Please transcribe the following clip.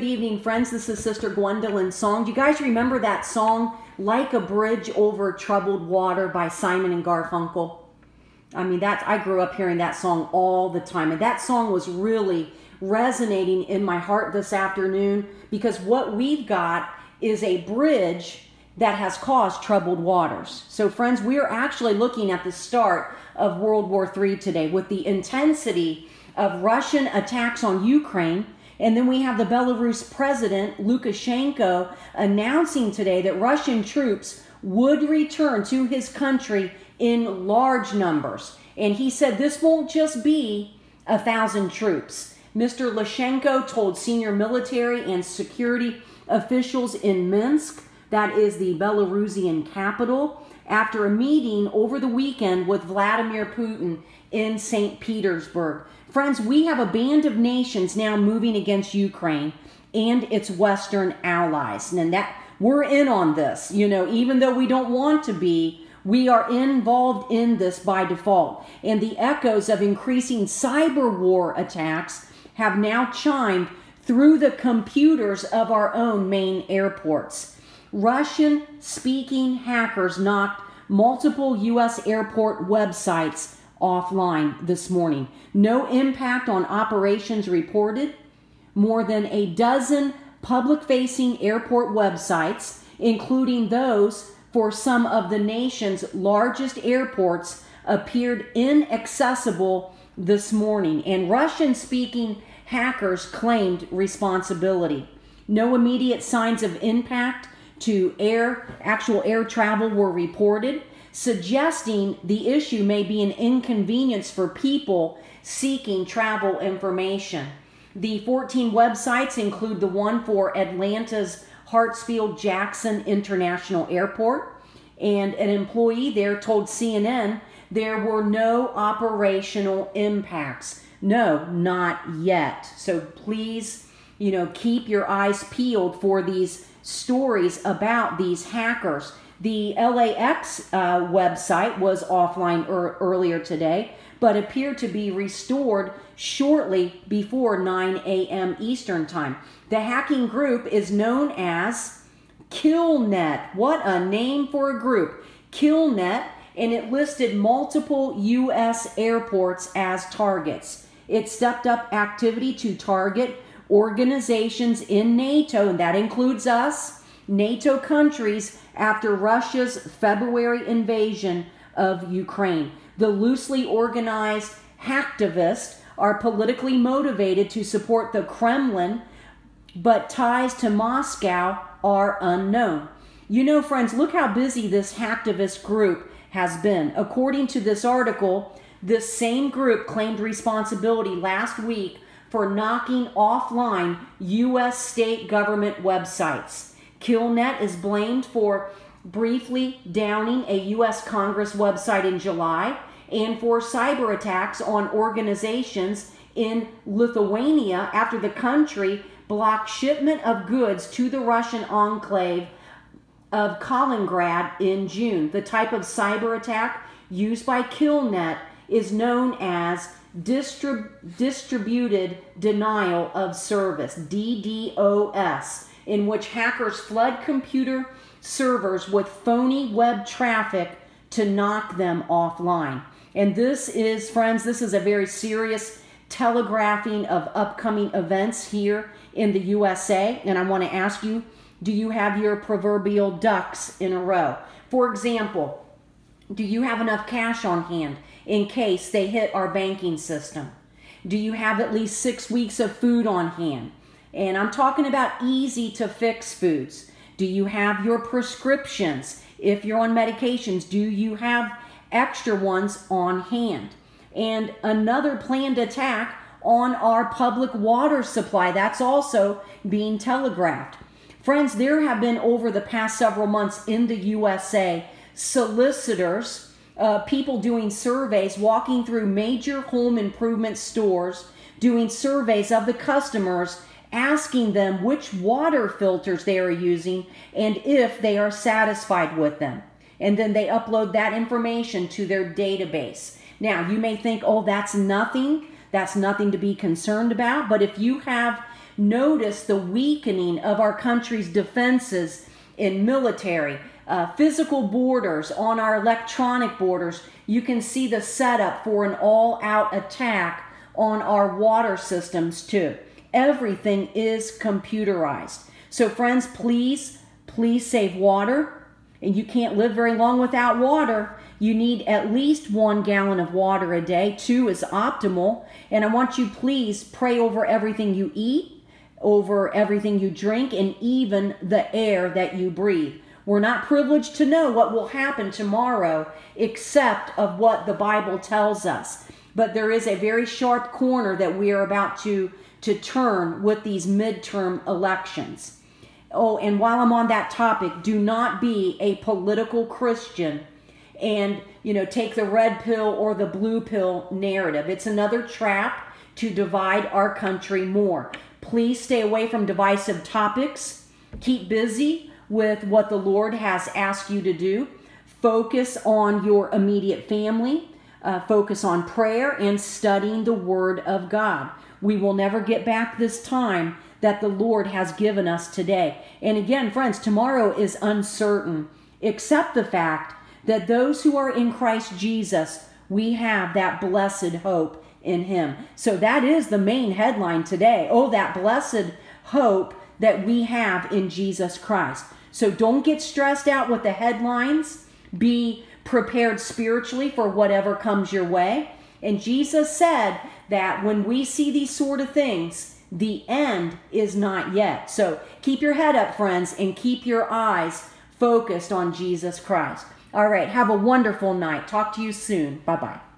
Good evening, friends. This is Sister Gwendolyn Song. Do you guys remember that song, Like a Bridge Over Troubled Water by Simon and Garfunkel? I mean, I grew up hearing that song all the time. And that song was really resonating in my heart this afternoon, because what we've got is a bridge that has caused troubled waters. So friends, we are actually looking at the start of World War III today, with the intensity of Russian attacks on Ukraine. And then we have the Belarus president, Lukashenko, announcing today that Russian troops would return to his country in large numbers. And he said this won't just be 1,000 troops. Mr. Lukashenko told senior military and security officials in Minsk, that is the Belarusian capital, after a meeting over the weekend with Vladimir Putin in St. Petersburg. Friends, we have a band of nations now moving against Ukraine and its Western allies. And that we're in on this, you know, even though we don't want to be, we are involved in this by default. And the echoes of increasing cyber war attacks have now chimed through the computers of our own main airports. Russian-speaking hackers knocked multiple U.S. airport websites offline this morning. No impact on operations reported. More than a dozen public-facing airport websites, including those for some of the nation's largest airports, appeared inaccessible this morning, and Russian-speaking hackers claimed responsibility. No immediate signs of impact to actual air travel were reported, suggesting the issue may be an inconvenience for people seeking travel information. The 14 websites include the one for Atlanta's Hartsfield-Jackson International Airport, and an employee there told CNN there were no operational impacts. No, not yet. So please, you know, keep your eyes peeled for these stories about these hackers. The LAX website was offline earlier today, but appeared to be restored shortly before 9 a.m. Eastern Time. The hacking group is known as Killnet. What a name for a group. Killnet, and it listed multiple U.S. airports as targets. It stepped up activity to target organizations in NATO, and that includes us, NATO countries, after Russia's February invasion of Ukraine. The loosely organized hacktivists are politically motivated to support the Kremlin, but ties to Moscow are unknown. You know, friends, look how busy this hacktivist group has been. According to this article, this same group claimed responsibility last week for knocking offline U.S. state government websites. Killnet is blamed for briefly downing a U.S. Congress website in July, and for cyber attacks on organizations in Lithuania after the country blocked shipment of goods to the Russian enclave of Kaliningrad in June. The type of cyber attack used by Killnet is known as distributed denial of service, DDoS, in which hackers flood computer servers with phony web traffic to knock them offline. And this is, friends, this is a very serious telegraphing of upcoming events here in the USA. And I want to ask you, do you have your proverbial ducks in a row? For example, do you have enough cash on hand in case they hit our banking system? Do you have at least 6 weeks of food on hand? And I'm talking about easy to fix foods. Do you have your prescriptions? If you're on medications, do you have extra ones on hand? And another planned attack on our public water supply, that's also being telegraphed. Friends, there have been over the past several months in the USA, solicitors, people doing surveys, walking through major home improvement stores, doing surveys of the customers, asking them which water filters they are using and if they are satisfied with them. And then they upload that information to their database. Now, you may think, oh, that's nothing to be concerned about. But if you have notice the weakening of our country's defenses in military, physical borders, on our electronic borders. You can see the setup for an all-out attack on our water systems too. Everything is computerized. So friends, please save water. And you can't live very long without water. You need at least 1 gallon of water a day. 2 is optimal. And I want you, please pray over everything you eat, over everything you drink, and even the air that you breathe. We're not privileged to know what will happen tomorrow except of what the Bible tells us. But there is a very sharp corner that we are about to turn with these midterm elections. Oh, and while I'm on that topic, do not be a political Christian and, you know, take the red pill or the blue pill narrative. It's another trap to divide our country more. Please stay away from divisive topics. Keep busy with what the Lord has asked you to do. Focus on your immediate family. Focus on prayer and studying the Word of God. We will never get back this time that the Lord has given us today. And again, friends, tomorrow is uncertain, except the fact that those who are in Christ Jesus, we have that blessed hope in Him. So that is the main headline today. Oh, that blessed hope that we have in Jesus Christ. So don't get stressed out with the headlines. Be prepared spiritually for whatever comes your way. And Jesus said that when we see these sort of things, the end is not yet. So keep your head up, friends, and keep your eyes focused on Jesus Christ. All right, have a wonderful night. Talk to you soon. Bye-bye.